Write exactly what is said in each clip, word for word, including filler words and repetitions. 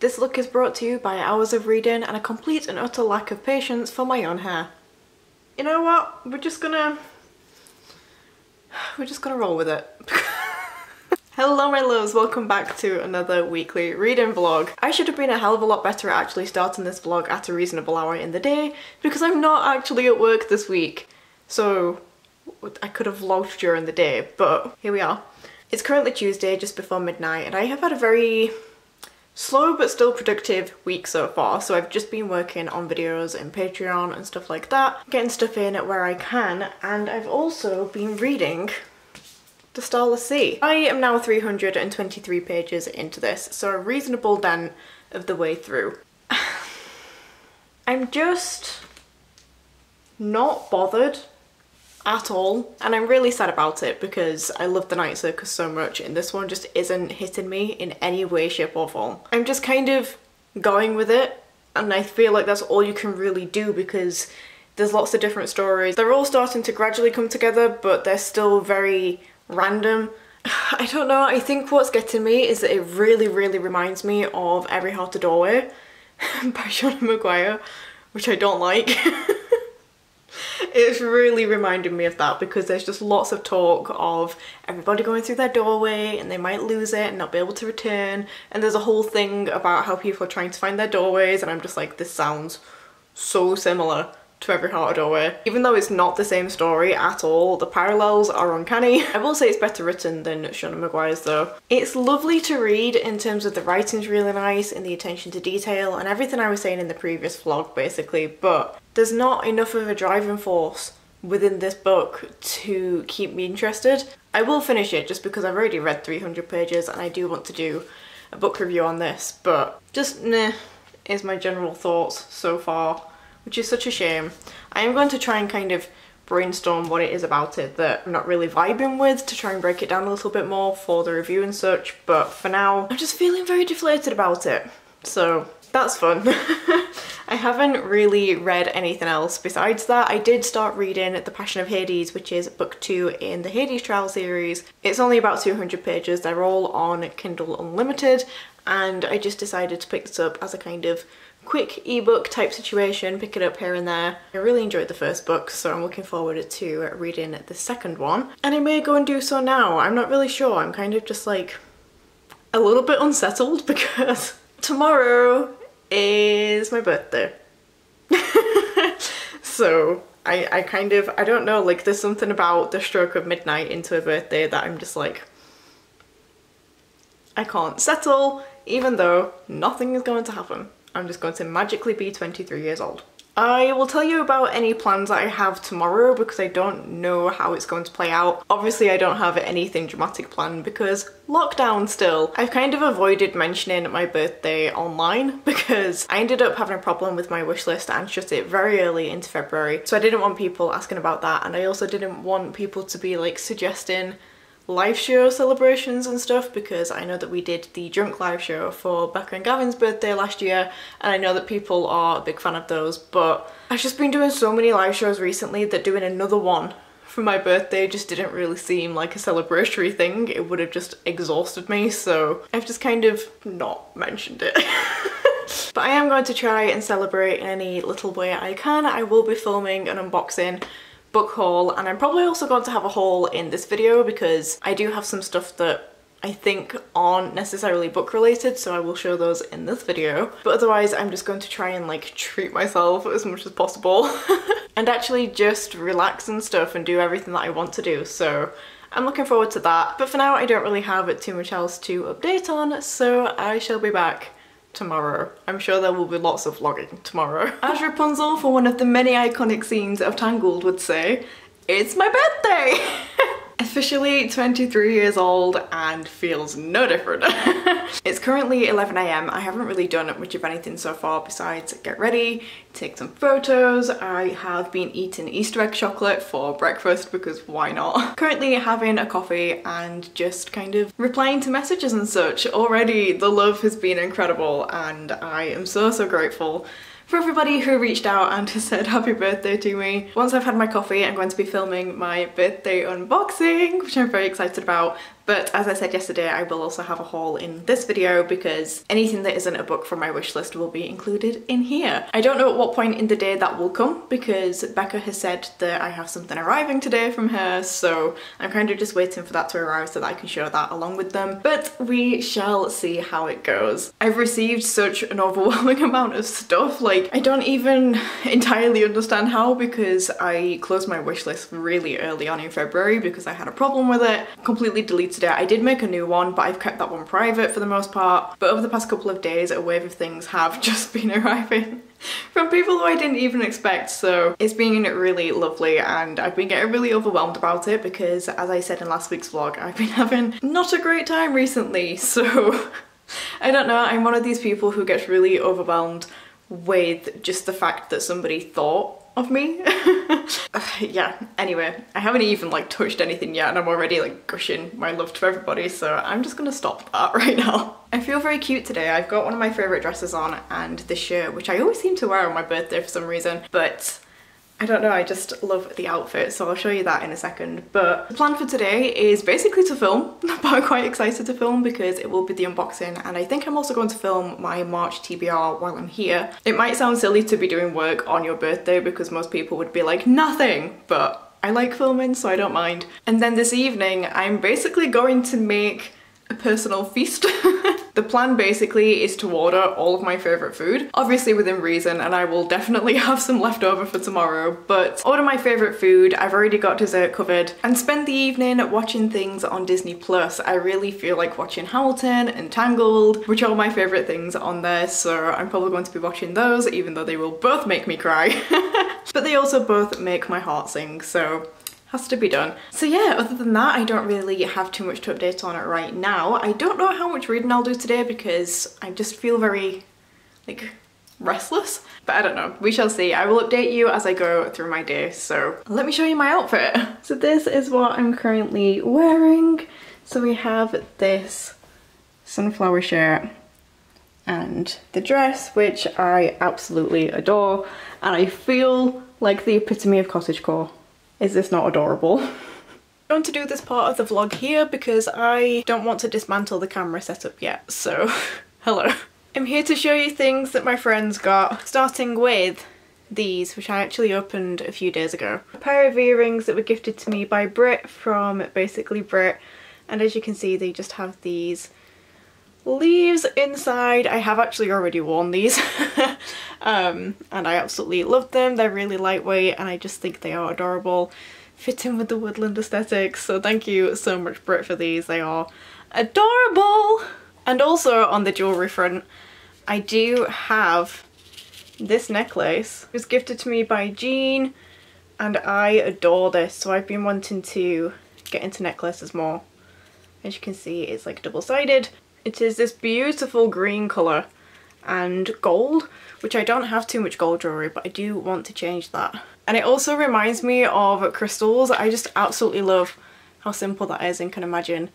This look is brought to you by hours of reading and a complete and utter lack of patience for my own hair. You know what? We're just gonna... We're just gonna roll with it. Hello my loves, welcome back to another weekly reading vlog. I should have been a hell of a lot better at actually starting this vlog at a reasonable hour in the day because I'm not actually at work this week. So I could have vlogged during the day, but here we are. It's currently Tuesday, just before midnight, and I have had a very slow but still productive week so far. So I've just been working on videos and Patreon and stuff like that, getting stuff in where I can, and I've also been reading The Starless Sea. I am now three hundred twenty-three pages into this, so a reasonable dent of the way through. I'm just not bothered at all, and I'm really sad about it because I love The Night Circus so much and this one just isn't hitting me in any way, shape or form. I'm just kind of going with it, and I feel like that's all you can really do because there's lots of different stories. They're all starting to gradually come together, but they're still very random. I don't know, I think what's getting me is that it really really reminds me of Every Heart a Doorway by Seanan McGuire, which I don't like. It's really reminding me of that because there's just lots of talk of everybody going through their doorway and they might lose it and not be able to return, and there's a whole thing about how people are trying to find their doorways, and I'm just like, this sounds so similar to Every Heart a Doorway. Even though it's not the same story at all, the parallels are uncanny. I will say it's better written than Seanan McGuire's though. It's lovely to read in terms of the writing's really nice and the attention to detail and everything I was saying in the previous vlog basically, but there's not enough of a driving force within this book to keep me interested. I will finish it just because I've already read three hundred pages and I do want to do a book review on this, but just meh is my general thoughts so far, which is such a shame. I am going to try and kind of brainstorm what it is about it that I'm not really vibing with to try and break it down a little bit more for the review and such, but for now I'm just feeling very deflated about it, so that's fun. I haven't really read anything else besides that. I did start reading The Passion of Hades, which is book two in the Hades Trial series. It's only about two hundred pages, they're all on Kindle Unlimited, and I just decided to pick this up as a kind of quick ebook type situation, pick it up here and there. I really enjoyed the first book, so I'm looking forward to reading the second one, and I may go and do so now. I'm not really sure, I'm kind of just like a little bit unsettled because tomorrow is my birthday. So I, I kind of, I don't know, like there's something about the stroke of midnight into a birthday that I'm just like, I can't settle even though nothing is going to happen. I'm just going to magically be twenty-three years old. I will tell you about any plans that I have tomorrow because I don't know how it's going to play out. Obviously I don't have anything dramatic planned because lockdown still. I've kind of avoided mentioning my birthday online because I ended up having a problem with my wish list and shut it very early into February, so I didn't want people asking about that, and I also didn't want people to be like suggesting live show celebrations and stuff because I know that we did the drunk live show for Becca and Gavin's birthday last year, and I know that people are a big fan of those, but I've just been doing so many live shows recently that doing another one for my birthday just didn't really seem like a celebratory thing. It would have just exhausted me, so I've just kind of not mentioned it. But I am going to try and celebrate in any little way I can. I will be filming an unboxing book haul, and I'm probably also going to have a haul in this video because I do have some stuff that I think aren't necessarily book related, so I will show those in this video, but otherwise I'm just going to try and like treat myself as much as possible and actually just relax and stuff and do everything that I want to do, so I'm looking forward to that. But for now I don't really have too much else to update on, so I shall be back tomorrow. I'm sure there will be lots of vlogging tomorrow. As Rapunzel for one of the many iconic scenes of Tangled would say, it's my birthday! Officially twenty-three years old and feels no different. It's currently eleven a m. I haven't really done much of anything so far besides get ready, take some photos. I have been eating Easter egg chocolate for breakfast because why not? Currently having a coffee and just kind of replying to messages and such. Already the love has been incredible and I am so so grateful for everybody who reached out and has said happy birthday to me. Once I've had my coffee, I'm going to be filming my birthday unboxing, which I'm very excited about. But as I said yesterday, I will also have a haul in this video because anything that isn't a book from my wish list will be included in here. I don't know at what point in the day that will come because Becca has said that I have something arriving today from her, so I'm kind of just waiting for that to arrive so that I can share that along with them. But we shall see how it goes. I've received such an overwhelming amount of stuff, like I don't even entirely understand how, because I closed my wish list really early on in February because I had a problem with it. Completely deleted it. I did make a new one, but I've kept that one private for the most part. But over the past couple of days, a wave of things have just been arriving from people who I didn't even expect, so it's been really lovely, and I've been getting really overwhelmed about it because, as I said in last week's vlog, I've been having not a great time recently, so I don't know, I'm one of these people who gets really overwhelmed with just the fact that somebody thought of me. Yeah, anyway, I haven't even like touched anything yet and I'm already like gushing my love to everybody, so I'm just gonna stop that right now. I feel very cute today. I've got one of my favourite dresses on and this shirt, which I always seem to wear on my birthday for some reason, but I don't know, I just love the outfit, so I'll show you that in a second. But the plan for today is basically to film, but I'm quite excited to film because it will be the unboxing, and I think I'm also going to film my March T B R while I'm here. It might sound silly to be doing work on your birthday because most people would be like, nothing, but I like filming, so I don't mind. And then this evening, I'm basically going to make a personal feast. The plan basically is to order all of my favourite food, obviously within reason, and I will definitely have some left over for tomorrow, but order my favourite food, I've already got dessert covered, and spend the evening watching things on Disney Plus. I really feel like watching Hamilton and Tangled, which are my favourite things on there, so I'm probably going to be watching those, even though they will both make me cry. But they also both make my heart sing, so has to be done. So yeah, other than that, I don't really have too much to update on it right now. I don't know how much reading I'll do today because I just feel very, like, restless. But I don't know, we shall see. I will update you as I go through my day, so let me show you my outfit. So this is what I'm currently wearing. So we have this sunflower shirt and the dress, which I absolutely adore, and I feel like the epitome of cottagecore. Is this not adorable? I'm going to do this part of the vlog here because I don't want to dismantle the camera setup yet, so hello. I'm here to show you things that my friends got, starting with these, which I actually opened a few days ago. A pair of earrings that were gifted to me by Brit from Basically Brit, and as you can see they just have these leaves inside. I have actually already worn these um, and I absolutely love them. They're really lightweight and I just think they are adorable. Fit in with the woodland aesthetic, so thank you so much Brit for these. They are adorable! And also on the jewellery front, I do have this necklace. It was gifted to me by Jean and I adore this, so I've been wanting to get into necklaces more. As you can see, it's like double-sided. It is this beautiful green colour and gold, which I don't have too much gold jewellery, but I do want to change that. And it also reminds me of crystals. I just absolutely love how simple that is and can imagine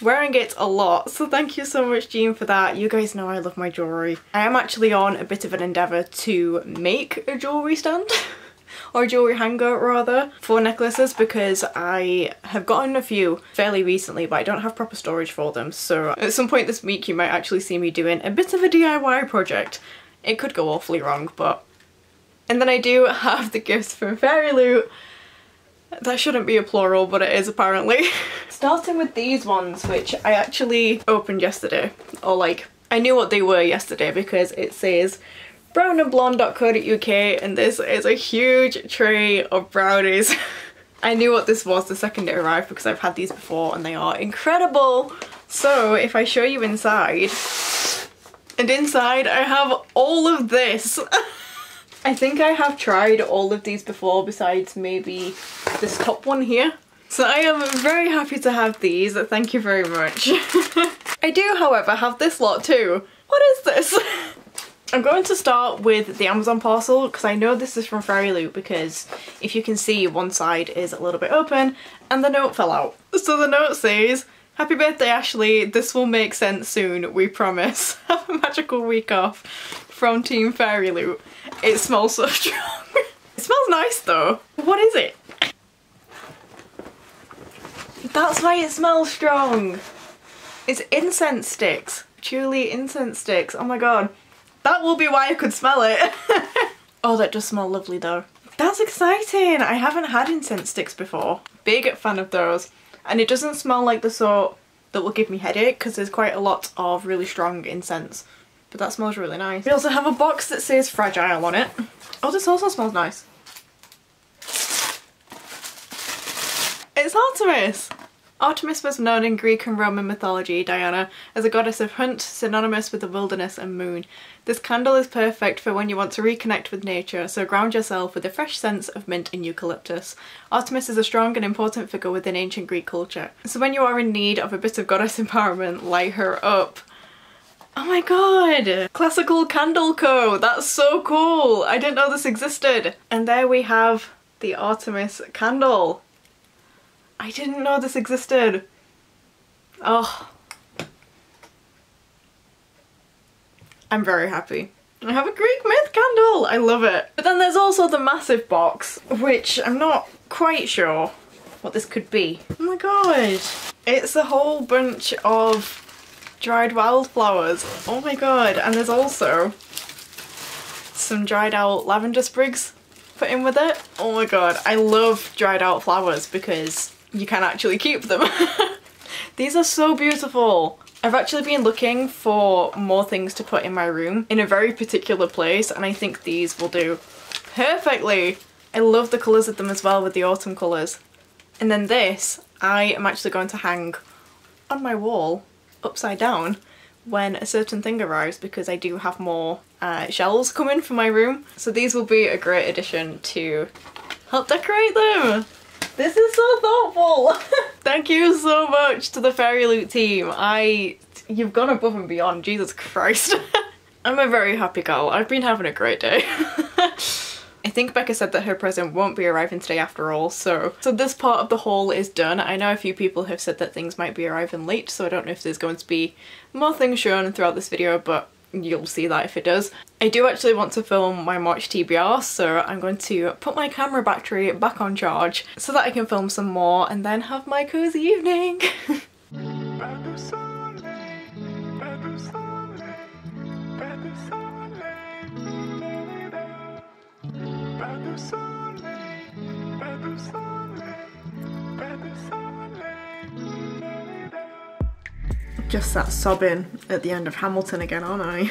wearing it a lot. So thank you so much, Jean, for that. You guys know I love my jewellery. I am actually on a bit of an endeavour to make a jewellery stand. Or a jewellery hanger rather, for necklaces, because I have gotten a few fairly recently but I don't have proper storage for them, so at some point this week you might actually see me doing a bit of a D I Y project. It could go awfully wrong, but... And then I do have the gifts from Fairyloot. That shouldn't be a plural, but it is apparently. Starting with these ones, which I actually opened yesterday, or like, I knew what they were yesterday because it says brown and blonde dot co dot U K and this is a huge tray of brownies. I knew what this was the second it arrived because I've had these before and they are incredible. So if I show you inside, and inside I have all of this. I think I have tried all of these before besides maybe this top one here. So I am very happy to have these, thank you very much. I do however have this lot too. What is this? I'm going to start with the Amazon parcel because I know this is from Fairyloot because if you can see one side is a little bit open and the note fell out. So the note says, "Happy birthday Ashley, this will make sense soon, we promise. Have a magical week off from Team Fairyloot." It smells so strong. It smells nice though. What is it? That's why it smells strong. It's incense sticks. Truly incense sticks. Oh my god. That will be why I could smell it. Oh, that does smell lovely though. That's exciting. I haven't had incense sticks before. Big fan of those. And it doesn't smell like the sort that will give me headache because there's quite a lot of really strong incense. But that smells really nice. We also have a box that says Fragile on it. Oh, this also smells nice. It's Artemis! Artemis was known in Greek and Roman mythology, Diana, as a goddess of hunt, synonymous with the wilderness and moon. This candle is perfect for when you want to reconnect with nature, so ground yourself with a fresh sense of mint and eucalyptus. Artemis is a strong and important figure within ancient Greek culture. So when you are in need of a bit of goddess empowerment, light her up. Oh my god! Classical Candle Co! That's so cool! I didn't know this existed! And there we have the Artemis candle. I didn't know this existed. Oh. I'm very happy. I have a Greek myth candle! I love it. But then there's also the massive box, which I'm not quite sure what this could be. Oh my god. It's a whole bunch of dried wildflowers. Oh my god. And there's also some dried out lavender sprigs put in with it. Oh my god. I love dried out flowers because you can actually keep them. These are so beautiful. I've actually been looking for more things to put in my room in a very particular place and I think these will do perfectly. I love the colours of them as well with the autumn colours. And then this I am actually going to hang on my wall upside down when a certain thing arrives because I do have more uh, shells coming for my room. So these will be a great addition to help decorate them. This is so thoughtful. Thank you so much to the Fairyloot team. I, you've gone above and beyond, Jesus Christ. I'm a very happy girl. I've been having a great day. I think Becca said that her present won't be arriving today after all, so so this part of the haul is done. I know a few people have said that things might be arriving late, so I don't know if there's going to be more things shown throughout this video, but you'll see that if it does. I do actually want to film my March T B R, so I'm going to put my camera battery back on charge so that I can film some more and then have my cozy evening. Just that sobbing at the end of Hamilton again, aren't I?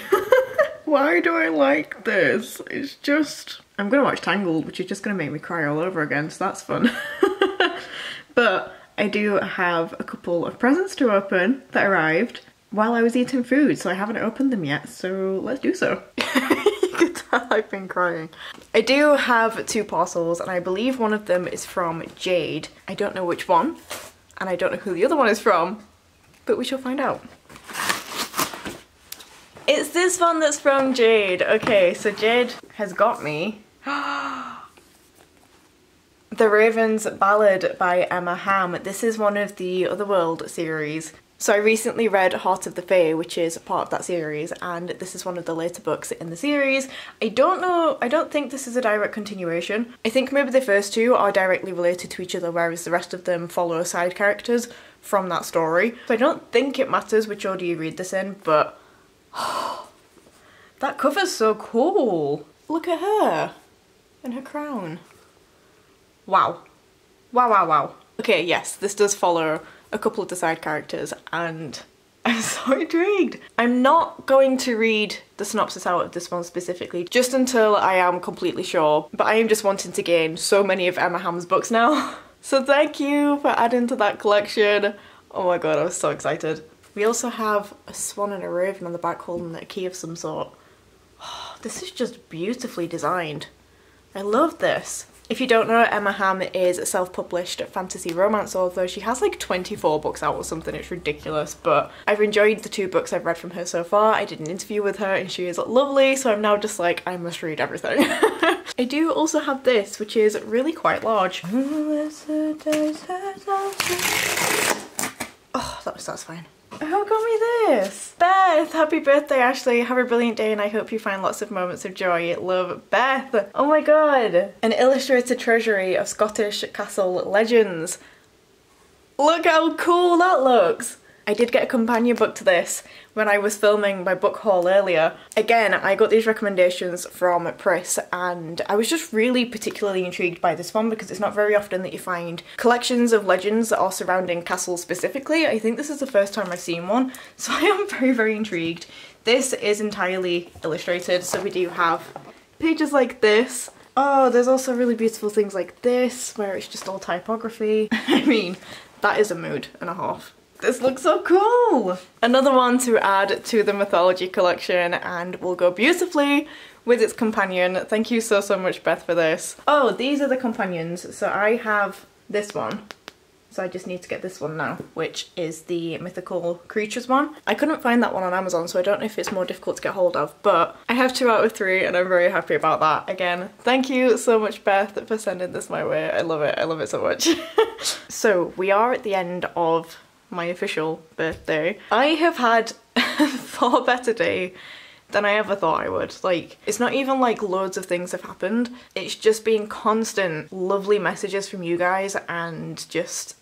Why do I like this? It's just... I'm gonna watch Tangled, which is just gonna make me cry all over again, so that's fun. But I do have a couple of presents to open that arrived while I was eating food, so I haven't opened them yet, so let's do so. I've been crying. I do have two parcels and I believe one of them is from Jade. I don't know which one and I don't know who the other one is from, but we shall find out. It's this one that's from Jade. Okay, so Jade has got me The Raven's Ballad by Emma Hamm. This is one of the Otherworld series. So I recently read Heart of the Fae, which is part of that series, and this is one of the later books in the series. I don't know, I don't think this is a direct continuation. I think maybe the first two are directly related to each other, whereas the rest of them follow side characters from that story. So I don't think it matters which order you read this in, but... that cover's so cool! Look at her! And her crown. Wow. Wow, wow, wow. Okay, yes, this does follow a couple of the side characters and I'm so intrigued. I'm not going to read the synopsis out of this one specifically just until I am completely sure, but I am just wanting to gain so many of Emma Hamm's books now. So thank you for adding to that collection. Oh my god, I was so excited. We also have a swan and a raven on the back holding a key of some sort. Oh, this is just beautifully designed. I love this. If you don't know, Emma Hamm is a self-published fantasy romance author. She has like twenty-four books out or something, it's ridiculous, but I've enjoyed the two books I've read from her so far. I did an interview with her and she is lovely, so I'm now just like, I must read everything. I do also have this, which is really quite large. Oh, that was satisfying. Who got me this? Beth! Happy birthday, Ashley. Have a brilliant day and I hope you find lots of moments of joy. Love, Beth. Oh my god. An Illustrated Treasury of Scottish Castle Legends. Look how cool that looks! I did get a companion book to this when I was filming my book haul earlier. Again, I got these recommendations from Pris and I was just really particularly intrigued by this one because it's not very often that you find collections of legends that are surrounding castles specifically. I think this is the first time I've seen one, so I am very, very intrigued. This is entirely illustrated, so we do have pages like this. Oh, there's also really beautiful things like this where it's just all typography. I mean, that is a mood and a half. This looks so cool! Another one to add to the mythology collection and will go beautifully with its companion. Thank you so, so much, Beth, for this. Oh, these are the companions. So I have this one. So I just need to get this one now, which is the mythical creatures one. I couldn't find that one on Amazon, so I don't know if it's more difficult to get hold of, but I have two out of three and I'm very happy about that. Again, thank you so much, Beth, for sending this my way. I love it. I love it so much. So we are at the end of my official birthday. I have had a far better day than I ever thought I would. Like, it's not even like loads of things have happened. It's just been constant lovely messages from you guys and just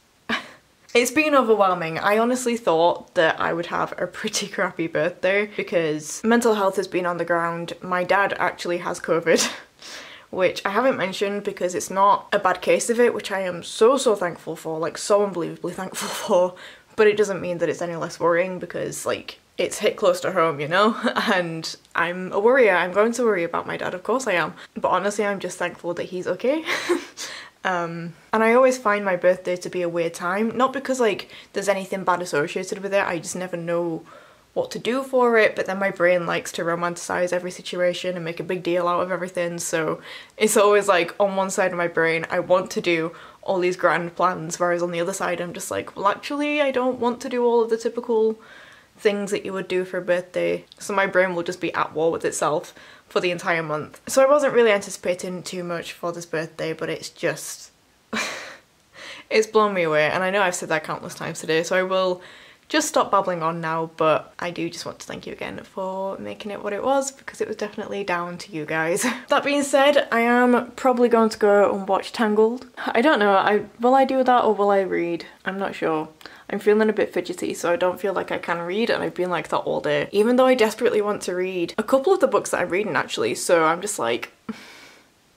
it's been overwhelming. I honestly thought that I would have a pretty crappy birthday because mental health has been on the ground. My dad actually has COVID. Which I haven't mentioned because it's not a bad case of it, which I am so, so thankful for, like so unbelievably thankful for, but it doesn't mean that it's any less worrying because like it's hit close to home, you know? And I'm a worrier. I'm going to worry about my dad, of course I am. But honestly, I'm just thankful that he's okay. Um, and I always find my birthday to be a weird time, not because like there's anything bad associated with it, I just never know what to do for it, but then my brain likes to romanticize every situation and make a big deal out of everything, so it's always like on one side of my brain I want to do all these grand plans, whereas on the other side I'm just like, well actually I don't want to do all of the typical things that you would do for a birthday, so my brain will just be at war with itself for the entire month. So I wasn't really anticipating too much for this birthday, but it's just it's blown me away, and I know I've said that countless times today, so I will just stop babbling on now, but I do just want to thank you again for making it what it was because it was definitely down to you guys. That being said, I am probably going to go and watch Tangled. I don't know, I will I do that or will I read? I'm not sure. I'm feeling a bit fidgety, so I don't feel like I can read, and I've been like that all day. Even though I desperately want to read a couple of the books that I'm reading actually, so I'm just like,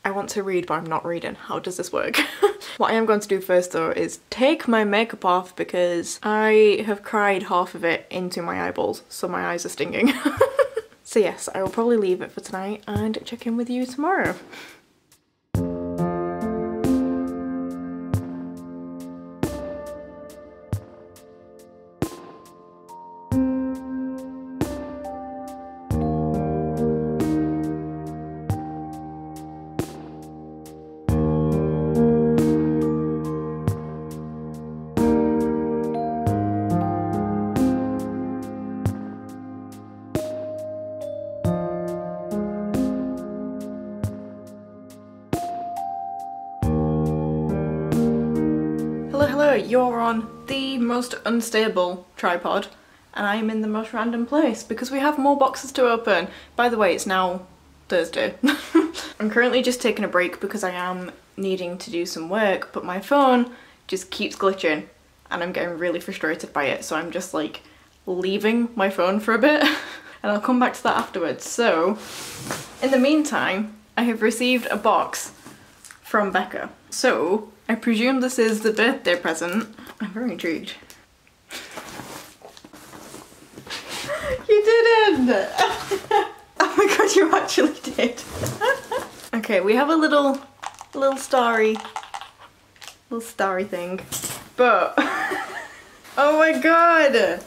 I want to read but I'm not reading. How does this work? What I am going to do first though is take my makeup off because I have cried half of it into my eyeballs, so my eyes are stinging. So yes, I will probably leave it for tonight and check in with you tomorrow. You're on the most unstable tripod and I'm in the most random place because we have more boxes to open. By the way, it's now Thursday. I'm currently just taking a break because I am needing to do some work, but my phone just keeps glitching and I'm getting really frustrated by it, so I'm just like leaving my phone for a bit and I'll come back to that afterwards. So in the meantime, I have received a box from Becca. So I presume this is the birthday present. I'm very intrigued. You didn't! Oh my god, you actually did. Okay, we have a little, little starry, little starry thing. But, oh my god!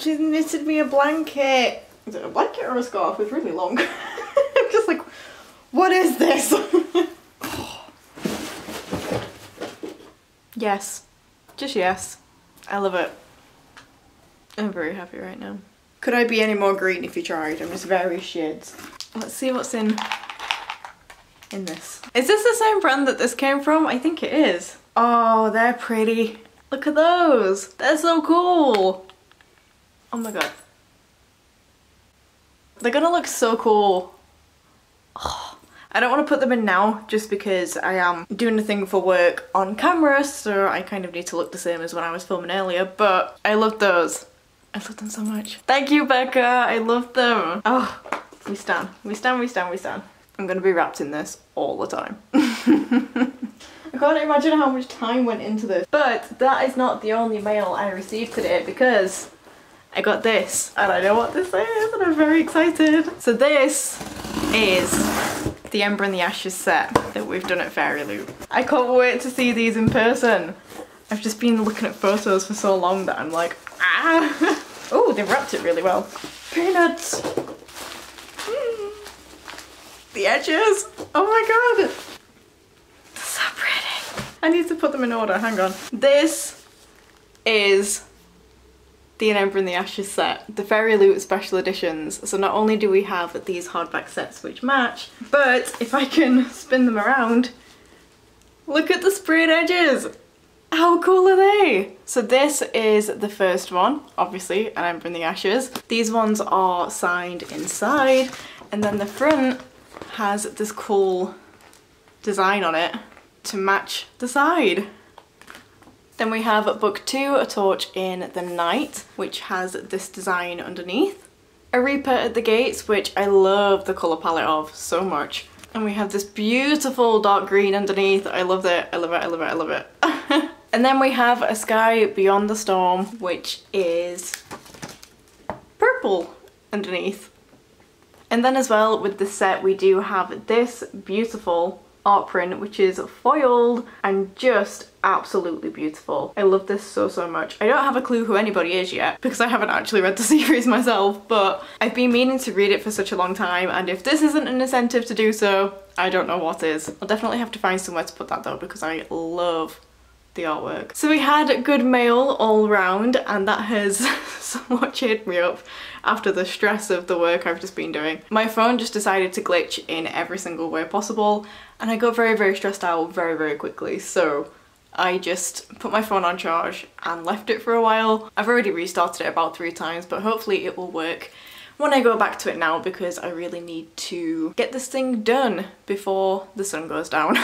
She's knitted me a blanket. Is it a blanket or a scarf? It's really long. I'm just like, what is this? Yes. Just yes. I love it. I'm very happy right now. Could I be any more green if you tried? I'm just very shades. Let's see what's in in this. Is this the same brand that this came from? I think it is. Oh, they're pretty. Look at those. They're so cool. Oh my god. They're gonna look so cool. Oh, I don't want to put them in now just because I am doing a thing for work on camera, so I kind of need to look the same as when I was filming earlier, but I love those. I love them so much. Thank you, Becca. I love them. Oh, we stan. We stan, we stan, we stan. I'm gonna be wrapped in this all the time. I can't imagine how much time went into this. But that is not the only mail I received today, because I got this and I know what this is and I'm very excited. So this is the Ember in the Ashes set that we've done at Fairyloot. I can't wait to see these in person. I've just been looking at photos for so long that I'm like, ah! Oh, they wrapped it really well. Peanuts! Mm. The edges! Oh my god! They're so pretty! I need to put them in order, hang on. This is the An Ember in the Ashes set, the Fairyloot special editions. So not only do we have these hardback sets which match, but if I can spin them around, look at the sprayed edges! How cool are they? So this is the first one, obviously, An Ember in the Ashes. These ones are signed inside, and then the front has this cool design on it to match the side. Then we have book two, A Torch in the Night, which has this design underneath. A Reaper at the Gates, which I love the colour palette of so much. And we have this beautiful dark green underneath. I love it, I love it, I love it, I love it. And then we have A Sky Beyond the Storm, which is purple underneath. And then as well with this set we do have this beautiful art print which is foiled and just absolutely beautiful. I love this so so much. I don't have a clue who anybody is yet because I haven't actually read the series myself, but I've been meaning to read it for such a long time, and if this isn't an incentive to do so, I don't know what is. I'll definitely have to find somewhere to put that though because I love the artwork. So we had good mail all round, and that has somewhat cheered me up after the stress of the work I've just been doing. My phone just decided to glitch in every single way possible and I got very very stressed out very very quickly, so I just put my phone on charge and left it for a while. I've already restarted it about three times, but hopefully it will work when I go back to it now because I really need to get this thing done before the sun goes down.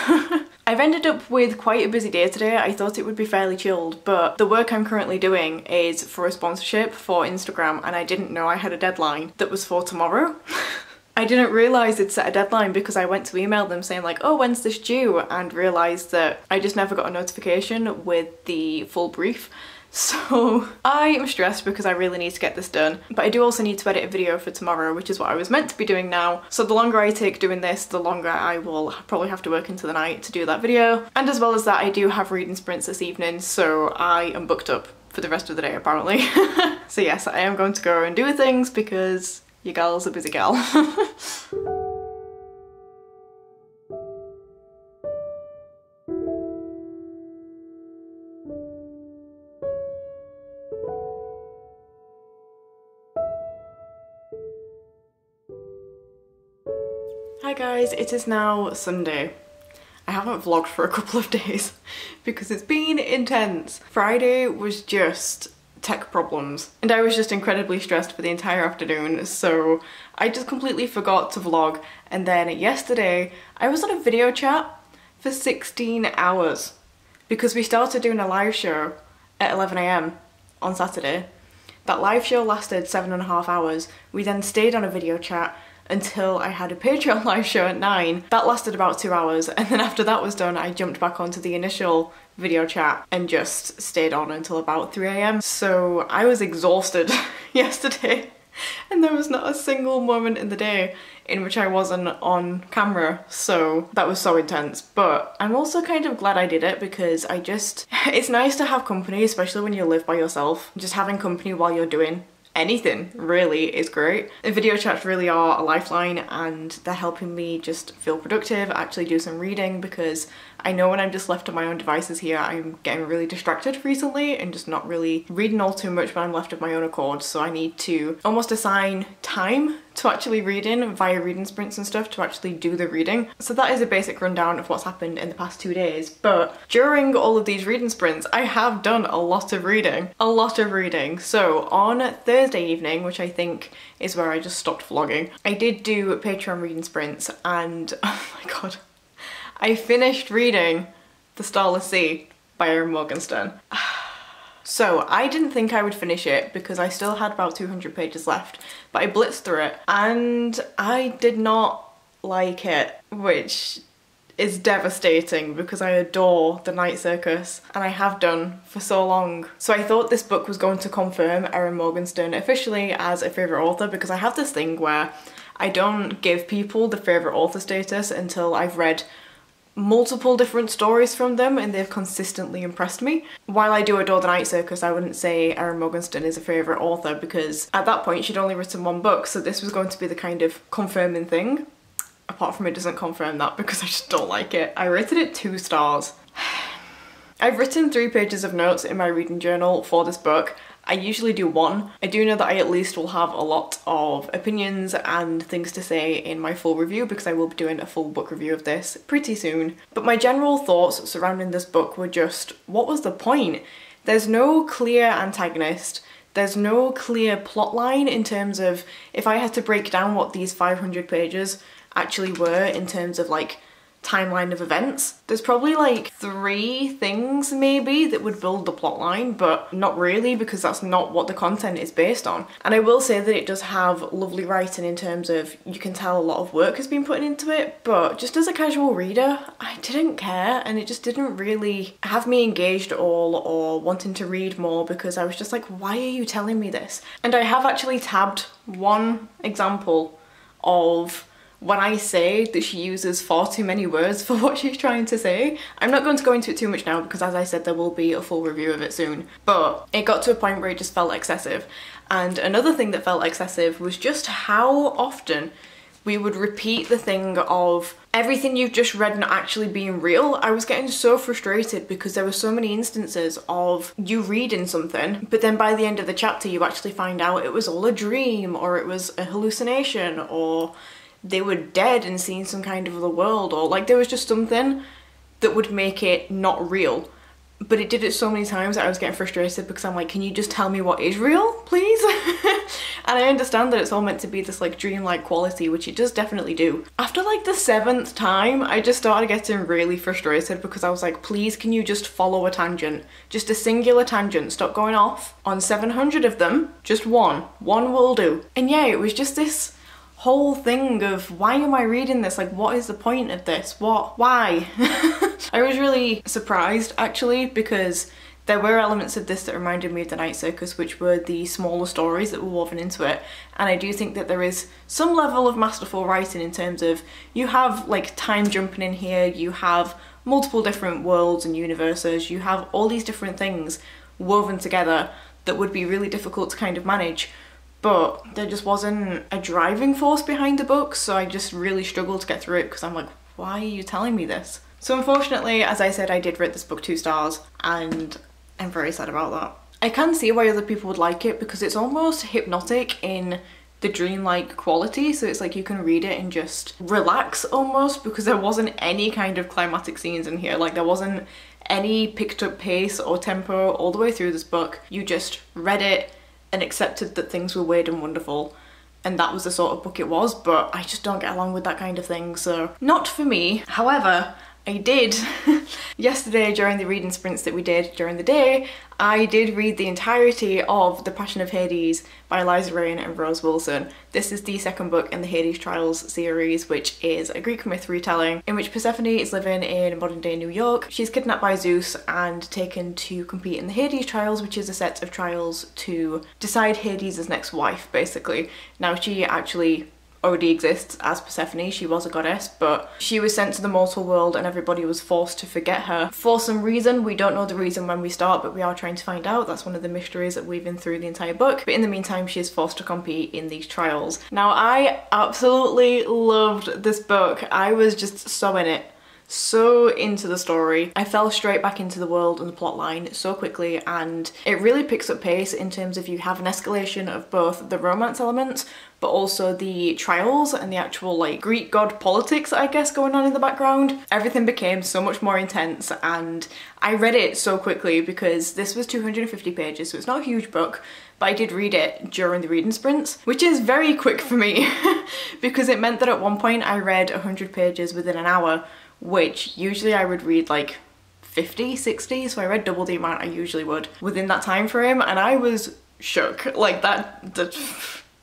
I've ended up with quite a busy day today. I thought it would be fairly chilled, but the work I'm currently doing is for a sponsorship for Instagram, and I didn't know I had a deadline that was for tomorrow. I didn't realise I'd set a deadline because I went to email them saying like, oh, when's this due? And realised that I just never got a notification with the full brief. So I am stressed because I really need to get this done, but I do also need to edit a video for tomorrow, which is what I was meant to be doing now. So the longer I take doing this, the longer I will probably have to work into the night to do that video. And as well as that, I do have reading sprints this evening, so I am booked up for the rest of the day apparently. So yes, I am going to go and do things because your girl's a busy girl. Hi guys, it is now Sunday. I haven't vlogged for a couple of days because it's been intense. Friday was just tech problems and I was just incredibly stressed for the entire afternoon, so I just completely forgot to vlog, and then yesterday I was on a video chat for sixteen hours because we started doing a live show at eleven a m on Saturday. That live show lasted seven and a half hours. We then stayed on a video chat until I had a Patreon live show at nine. That lasted about two hours, and then after that was done I jumped back onto the initial video chat and just stayed on until about three a m. So I was exhausted yesterday, and there was not a single moment in the day in which I wasn't on camera, so that was so intense. But I'm also kind of glad I did it because I just, it's nice to have company, especially when you live by yourself. Just having company while you're doing anything really is great. The video chats really are a lifeline, and they're helping me just feel productive, actually do some reading, because I know when I'm just left to my own devices here, I'm getting really distracted recently and just not really reading all too much when I'm left of my own accord, so I need to almost assign time to actually read in via reading sprints and stuff to actually do the reading. So that is a basic rundown of what's happened in the past two days, but during all of these reading sprints I have done a lot of reading, a lot of reading. So on Thursday evening, which I think is where I just stopped vlogging, I did do Patreon reading sprints and oh my god, I finished reading The Starless Sea by Erin Morgenstern. So I didn't think I would finish it because I still had about two hundred pages left, but I blitzed through it and I did not like it, which is devastating because I adore The Night Circus and I have done for so long. So I thought this book was going to confirm Erin Morgenstern officially as a favourite author, because I have this thing where I don't give people the favourite author status until I've read multiple different stories from them and they've consistently impressed me. While I do adore The Night Circus, I wouldn't say Erin Morgenstern is a favourite author because at that point she'd only written one book, so this was going to be the kind of confirming thing. Apart from it doesn't confirm that because I just don't like it. I rated it two stars. I've written three pages of notes in my reading journal for this book. I usually do one. I do know that I at least will have a lot of opinions and things to say in my full review because I will be doing a full book review of this pretty soon. But my general thoughts surrounding this book were just, what was the point? There's no clear antagonist. There's no clear plot line in terms of, if I had to break down what these five hundred pages actually were in terms of like timeline of events, there's probably like three things maybe that would build the plot line, but not really because that's not what the content is based on. And I will say that it does have lovely writing in terms of you can tell a lot of work has been put into it, but just as a casual reader I didn't care and it just didn't really have me engaged at all or wanting to read more because I was just like, why are you telling me this? And I have actually tabbed one example of when I say that she uses far too many words for what she's trying to say. I'm not going to go into it too much now because as I said there will be a full review of it soon, but it got to a point where it just felt excessive. And another thing that felt excessive was just how often we would repeat the thing of everything you've just read not actually being real. I was getting so frustrated because there were so many instances of you reading something, but then by the end of the chapter you actually find out it was all a dream or it was a hallucination or they were dead and seeing some kind of other world, or like there was just something that would make it not real. But it did it so many times that I was getting frustrated because I'm like, can you just tell me what is real, please? And I understand that it's all meant to be this like dreamlike quality, which it does definitely do. After like the seventh time, I just started getting really frustrated because I was like, please, can you just follow a tangent? Just a singular tangent, stop going off on seven hundred of them, just one, one will do. And yeah, it was just this whole thing of, why am I reading this? Like, what is the point of this? What? Why? I was really surprised actually because there were elements of this that reminded me of The Night Circus, which were the smaller stories that were woven into it. And I do think that there is some level of masterful writing in terms of you have like time jumping in here, you have multiple different worlds and universes, you have all these different things woven together that would be really difficult to kind of manage. But there just wasn't a driving force behind the book, so I just really struggled to get through it because I'm like, why are you telling me this? So unfortunately, as I said, I did rate this book two stars and I'm very sad about that. I can see why other people would like it because it's almost hypnotic in the dreamlike quality, so it's like you can read it and just relax almost because there wasn't any kind of climactic scenes in here. Like there wasn't any picked up pace or tempo all the way through this book. You just read it and accepted that things were weird and wonderful, and that was the sort of book it was, but I just don't get along with that kind of thing, so not for me. However, I did yesterday during the reading sprints that we did during the day, I did read the entirety of The Passion of Hades by Eliza Raine and Rose Wilson. This is the second book in the Hades Trials series, which is a Greek myth retelling in which Persephone is living in modern day New York. She's kidnapped by Zeus and taken to compete in the Hades Trials, which is a set of trials to decide Hades' next wife, basically. Now she actually already exists as Persephone, she was a goddess, but she was sent to the mortal world and everybody was forced to forget her for some reason. We don't know the reason when we start, but we are trying to find out. That's one of the mysteries that we've been through the entire book. But in the meantime, she is forced to compete in these trials. Now I absolutely loved this book. I was just so in it. so into the story. I fell straight back into the world and the plotline so quickly, and it really picks up pace in terms of you have an escalation of both the romance elements but also the trials and the actual like Greek god politics, I guess, going on in the background. Everything became so much more intense, and I read it so quickly because this was two hundred fifty pages, so it's not a huge book, but I did read it during the reading sprints, which is very quick for me because it meant that at one point I read one hundred pages within an hour, which usually I would read like fifty, sixty, so I read double the amount I usually would within that time frame, and I was shook. Like that, that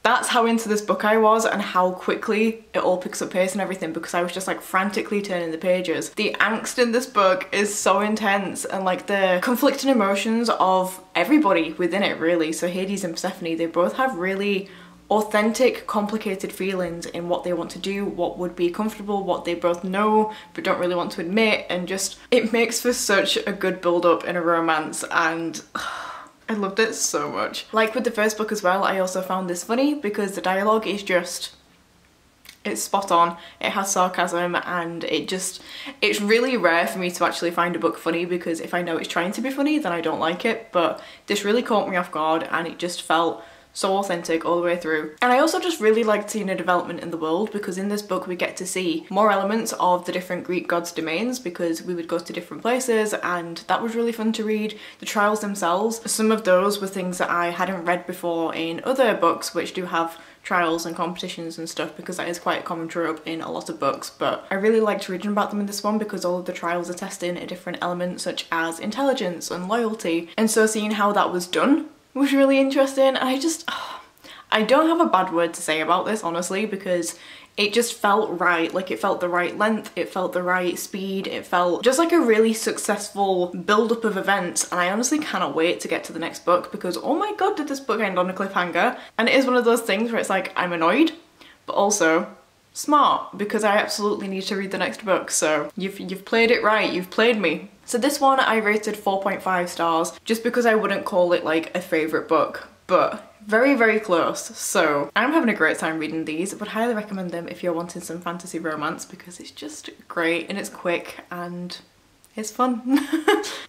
that's how into this book I was and how quickly it all picks up pace and everything, because I was just like frantically turning the pages. The angst in this book is so intense, and like the conflicting emotions of everybody within it really. So Hades and Persephone, they both have really authentic, complicated feelings in what they want to do, what would be comfortable, what they both know but don't really want to admit, and just it makes for such a good build-up in a romance, and I loved it so much. Like with the first book as well, I also found this funny because the dialogue is just, it's spot on, it has sarcasm, and it just, it's really rare for me to actually find a book funny, because if I know it's trying to be funny then I don't like it, but this really caught me off guard and it just felt so authentic all the way through. And I also just really liked seeing a development in the world, because in this book we get to see more elements of the different Greek gods' domains, because we would go to different places, and that was really fun to read. The trials themselves, some of those were things that I hadn't read before in other books which do have trials and competitions and stuff, because that is quite a common trope in a lot of books, but I really liked reading about them in this one because all of the trials are testing a different element such as intelligence and loyalty, and so seeing how that was done was really interesting. I just, oh, I don't have a bad word to say about this honestly, because it just felt right. Like it felt the right length, it felt the right speed, it felt just like a really successful build-up of events, and I honestly cannot wait to get to the next book because oh my god did this book end on a cliffhanger. And it is one of those things where it's like I'm annoyed but also smart, because I absolutely need to read the next book, so you've, you've played it right, you've played me. So this one I rated four point five stars, just because I wouldn't call it like a favourite book, but very, very close. So I'm having a great time reading these, but highly recommend them if you're wanting some fantasy romance, because it's just great and it's quick and it's fun.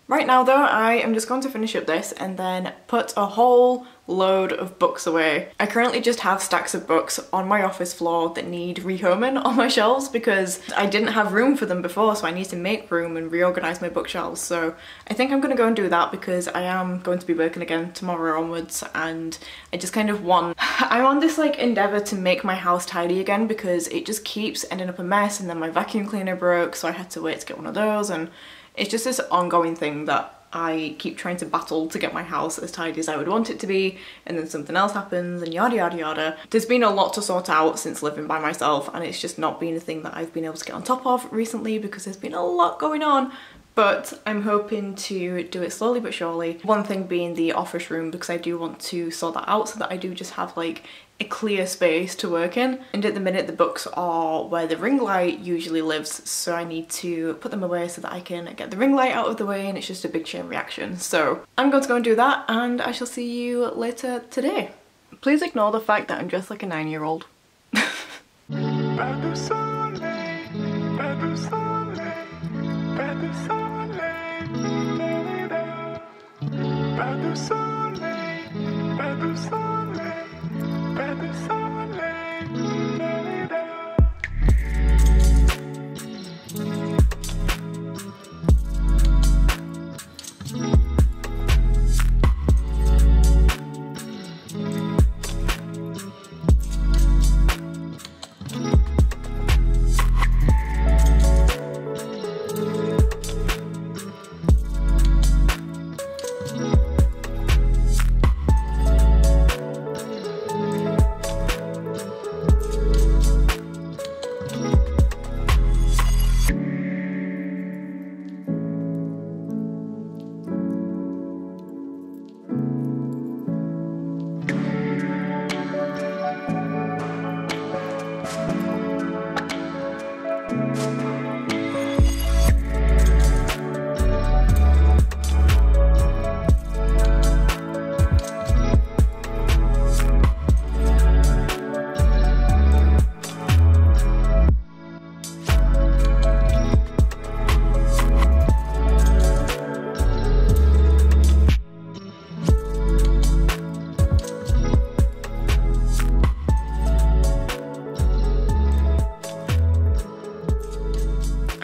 Right now though, I am just going to finish up this and then put a whole load of books away. I currently just have stacks of books on my office floor that need rehoming on my shelves because I didn't have room for them before, so I need to make room and reorganise my bookshelves. So I think I'm going to go and do that because I am going to be working again tomorrow onwards, and I just kind of want... I'm on this like endeavour to make my house tidy again because it just keeps ending up a mess, and then my vacuum cleaner broke so I had to wait to get one of those, and it's just this ongoing thing that I keep trying to battle to get my house as tidy as I would want it to be, and then something else happens and yada yada yada. There's been a lot to sort out since living by myself, and it's just not been a thing that I've been able to get on top of recently because there's been a lot going on, but I'm hoping to do it slowly but surely. One thing being the office room, because I do want to sort that out so that I do just have like a clear space to work in, and at the minute the books are where the ring light usually lives, so I need to put them away so that I can get the ring light out of the way, and it's just a big chain reaction. So I'm going to go and do that, and I shall see you later today. Please ignore the fact that I'm dressed like a nine-year-old.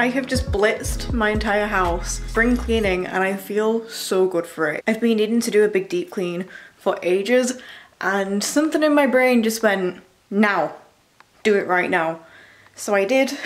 I have just blitzed my entire house, spring cleaning, and I feel so good for it. I've been needing to do a big deep clean for ages, and something in my brain just went, now, do it right now. So I did.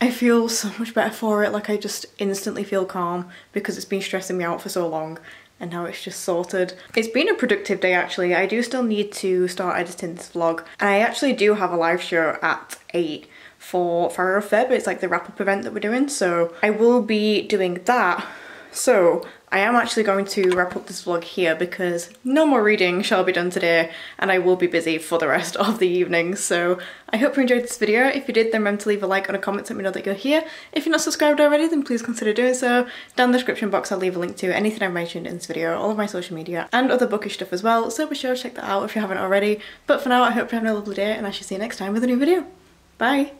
I feel so much better for it, like I just instantly feel calm because it's been stressing me out for so long and now it's just sorted. It's been a productive day actually. I do still need to start editing this vlog, and I actually do have a live show at eight for Fairyloot Feb. It's like the wrap-up event that we're doing, so I will be doing that. So I am actually going to wrap up this vlog here because no more reading shall be done today, and I will be busy for the rest of the evening. So I hope you enjoyed this video. If you did, then remember to leave a like and a comment to let me know that you're here. If you're not subscribed already, then please consider doing so. Down in the description box I'll leave a link to anything I mentioned in this video, all of my social media and other bookish stuff as well, so be sure to check that out if you haven't already. But for now, I hope you're having a lovely day, and I shall see you next time with a new video. Bye!